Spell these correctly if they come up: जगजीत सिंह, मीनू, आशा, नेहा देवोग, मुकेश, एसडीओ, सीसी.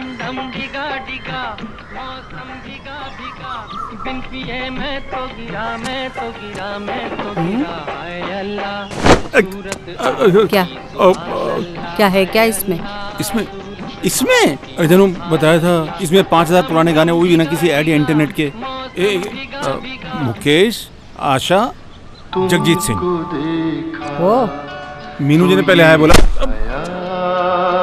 दम दम भिगा भिगा मौसम भिगा भिगा बिन पिए मैं तो गिरा मैं तो गिरा मैं तो गिरा हाय अल्लाह। क्या क्या है क्या इसमें इसमें इसमें अरे जनो बताया था इसमें 5000 पुराने गाने वो भी ना किसी ऐड या इंटरनेट के। मुकेश, आशा, जगजीत सिंह, मीनू जी ने पहले आया बोला।